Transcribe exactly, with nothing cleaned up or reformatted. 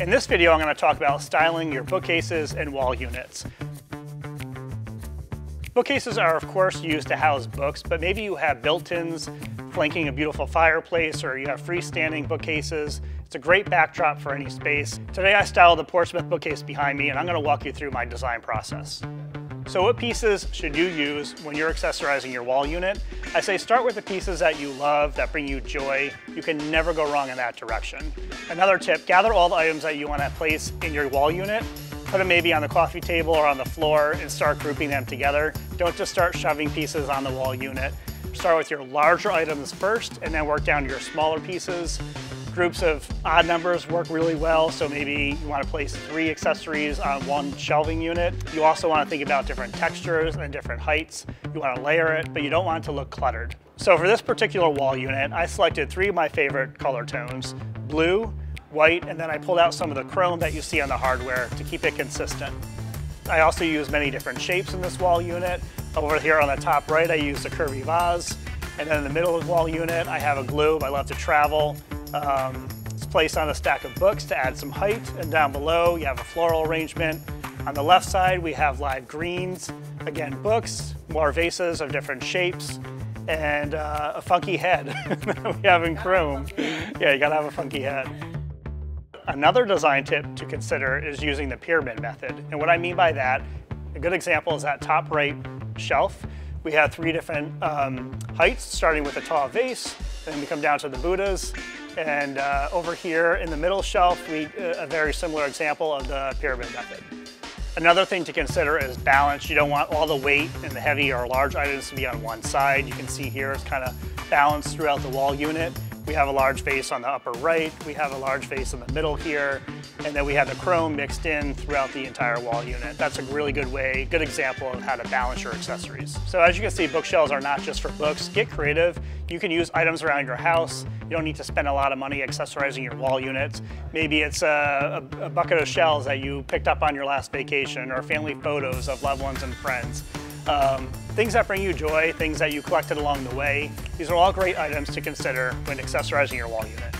In this video, I'm going to talk about styling your bookcases and wall units. Bookcases are, of course, used to house books, but maybe you have built-ins flanking a beautiful fireplace, or you have freestanding bookcases. It's a great backdrop for any space. Today, I styled the Portsmouth bookcase behind me, and I'm going to walk you through my design process. So what pieces should you use when you're accessorizing your wall unit? I say start with the pieces that you love, that bring you joy. You can never go wrong in that direction. Another tip, gather all the items that you want to place in your wall unit, put them maybe on the coffee table or on the floor, and start grouping them together. Don't just start shoving pieces on the wall unit. Start with your larger items first, and then work down to your smaller pieces. Groups of odd numbers work really well, so maybe you want to place three accessories on one shelving unit. You also want to think about different textures and different heights. You want to layer it, but you don't want it to look cluttered. So for this particular wall unit, I selected three of my favorite color tones: blue, white, and then I pulled out some of the chrome that you see on the hardware to keep it consistent. I also use many different shapes in this wall unit. Over here on the top right, I used a curvy vase, and then in the middle of the wall unit, I have a globe I love to travel. Um, it's placed on a stack of books to add some height, and down below you have a floral arrangement. On the left side we have live greens, again books, more vases of different shapes, and uh, a funky head we have in chrome. Yeah, you gotta have a funky head. Another design tip to consider is using the pyramid method, and what I mean by that, a good example is that top right shelf. We have three different um, heights, starting with a tall vase, then we come down to the Buddhas, and uh, over here in the middle shelf, we uh, a very similar example of the pyramid method. Another thing to consider is balance. You don't want all the weight and the heavy or large items to be on one side. You can see here it's kind of balanced throughout the wall unit. We have a large vase on the upper right, we have a large vase in the middle here, and then we have the chrome mixed in throughout the entire wall unit. That's a really good way, good example of how to balance your accessories. So as you can see, bookshelves are not just for books. Get creative. You can use items around your house. You don't need to spend a lot of money accessorizing your wall units. Maybe it's a, a, a bucket of shells that you picked up on your last vacation, or family photos of loved ones and friends. Um, things that bring you joy, things that you collected along the way. These are all great items to consider when accessorizing your wall unit.